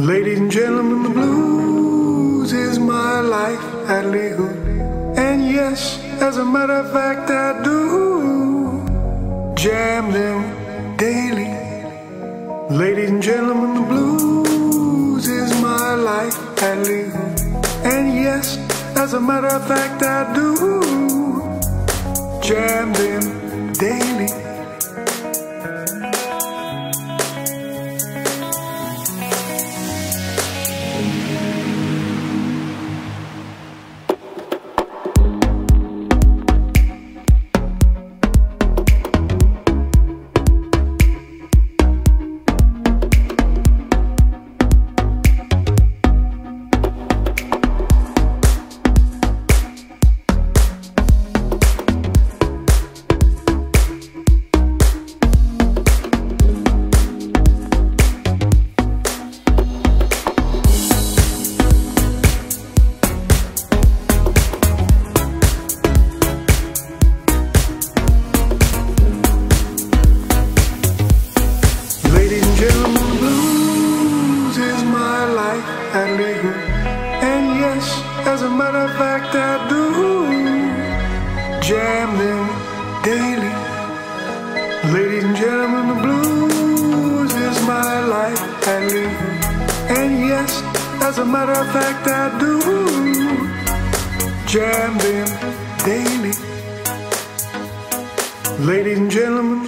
Ladies and gentlemen, the blues is my life livelihood. And yes, as a matter of fact, I do jam them daily. Ladies and gentlemen, the blues is my life livelihood. And yes, as a matter of fact, I do jam them daily. And yes, as a matter of fact, I do jam them daily. Ladies and gentlemen, the blues is my life I live. And yes, as a matter of fact, I do jam them daily. Ladies and gentlemen,